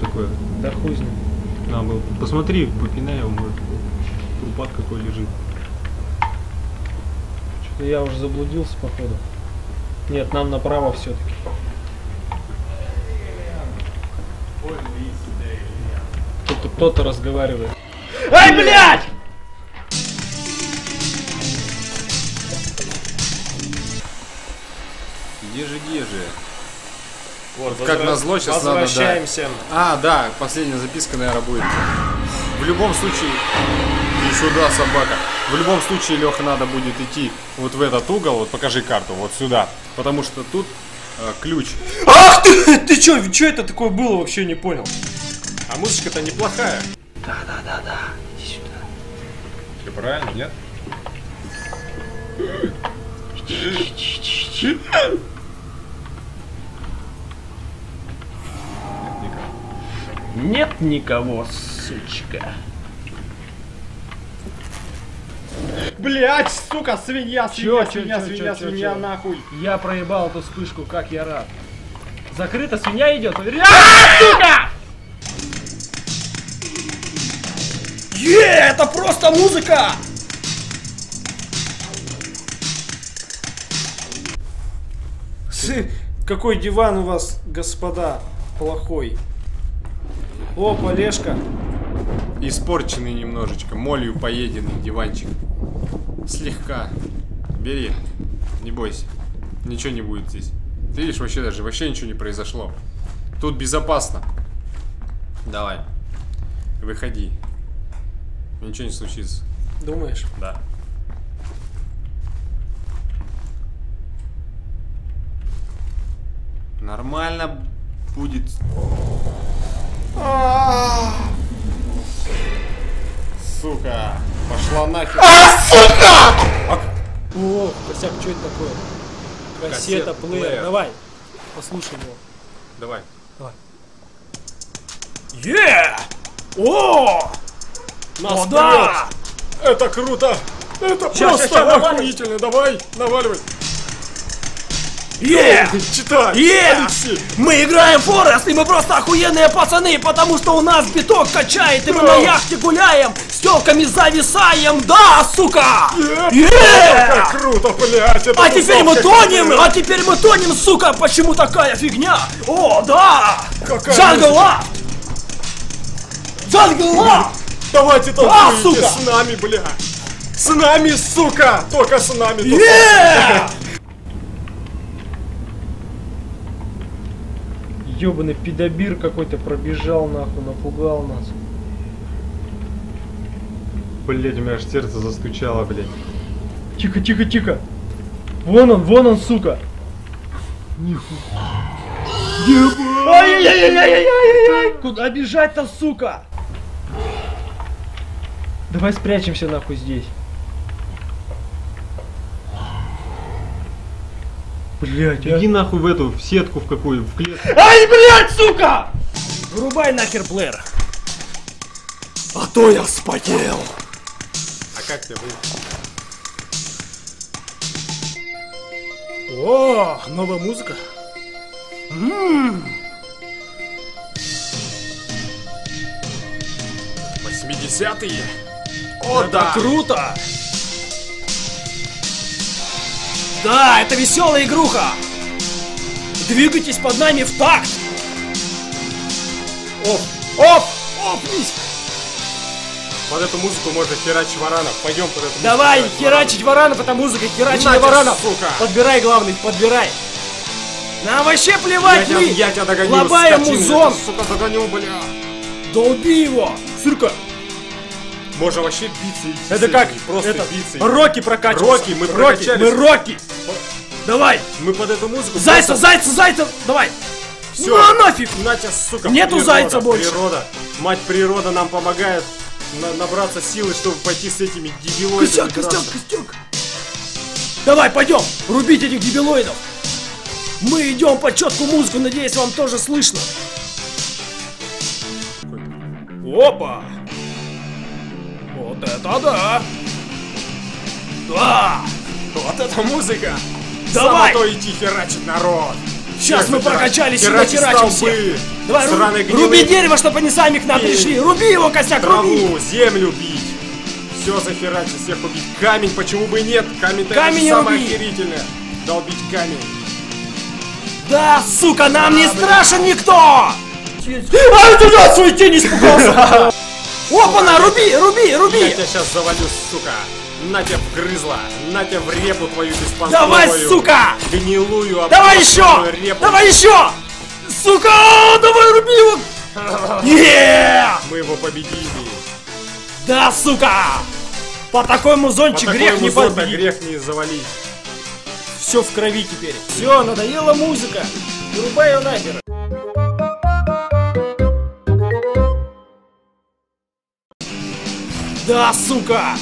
такое? Да хуй знает. На, был. Посмотри, попинай его, может. Трупак какой лежит. Что-то я уже заблудился, походу. Нет, нам направо все-таки. Тут кто-то разговаривает. Ай, блядь! Где же? Вот, как назло, сейчас надо, да. А, да, последняя записка, наверное, будет. В любом случае... И сюда, собака. В любом случае, Леха, надо будет идти вот в этот угол. Вот покажи карту, вот сюда. Потому что тут ключ. Ах ты! Ты чё это такое было? Вообще не понял. А музычка-то неплохая. Да. Иди сюда. Все правильно, нет? Нет никого, сучка. Блять, сука, свинья, нахуй. Я проебал эту вспышку, как я рад. Закрыто, свинья идет. Сука! Это просто музыка! Какой диван у вас, господа, плохой. О, полежка. Испорченный немножечко, молью поеденный диванчик. Слегка. Бери, не бойся. Ничего не будет здесь. Ты видишь, вообще ничего не произошло. Тут безопасно. Давай, выходи. Ничего не случится. Думаешь? Да. Нормально будет. Сука, пошла нахер. Сука! О, косяк, что это такое? Кассета, плеер. Давай, послушаем его. Давай. О! Нас да! Это круто! Это просто охуительно! Давай, наваливай! Мы играем в Форест, и мы просто охуенные пацаны, потому что у нас биток качает, и мы на яхте гуляем, с телками зависаем, да, сука! Как круто, блядь! А теперь мы тонем, сука, почему такая фигня? О, да! Джангла! Давайте танцуйте с нами, блядь! С нами, сука! Только с нами! Ёбаный пидобир какой-то пробежал нахуй, напугал нас. Блять, у меня аж сердце застучало, блять. Тихо. Вон он, сука. Нихуя. Ай-яй-яй-яй-яй-яй-яй! Куда бежать-то, сука? Давай спрячемся нахуй здесь. Блять, иди нахуй в эту, в сетку, в какую, в клетку. Ай, блять, сука! Вырубай нахер плеер. А то я вспотел. А как тебе будет? О, новая музыка. Восьмидесятые. О, да, круто! Да, это веселая игруха! Двигайтесь под нами в такт! Опнись! Под эту музыку можно херачить варанов. Пойдем под эту музыку. Давай, херачить варанов, это музыка, херачить варанов. Сука. Подбирай, главный, подбирай. Нам вообще плевать, мы! Я тебя догоню, лобаем музон! Сука, догоню, бля! Долби его! Сырка! Можно вообще биться. Это как? Просто биться. Роки прокачиваются. Мы роки. Давай. Мы под эту музыку. Зайца. Давай. Все. Ну, нафиг. На тебя, сука. Нету природа, зайца больше. Природа. Мать природа нам помогает набраться силы, чтобы пойти с этими дебилоидами. Костёк. Давай, пойдем. Рубить этих дебилоидов. Мы идем под четкую музыку. Надеюсь, вам тоже слышно. Опа. Вот это да! Да! Вот это музыка! Давай! Золотой идти херачит народ! Сейчас мы прокачались и натирачим всех. Давай, руби дерево, чтобы они сами к нам пришли. Руби его, косяк, руби. Траву, землю бить. Все захерачить, всех убить. Камень, почему бы и нет? Камень-то самое охерительное. Долбить камень. Да, сука, нам не страшен никто! А ты туда свой тень испугался! Опа-на, руби, руби, руби! Я тебя сейчас завалю, сука! На тебя вгрызла! На тебя в репу твою беспонтовую! Давай, сука! Гнилую, давай еще! Репу. Давай еще! Сука! Давай, руби его! Мы его победили! Да, сука! По такому зончик грех не подбить! Грех не завалить! Все в крови теперь. Все, надоела музыка. Вырубай ее нахер. Да, сука.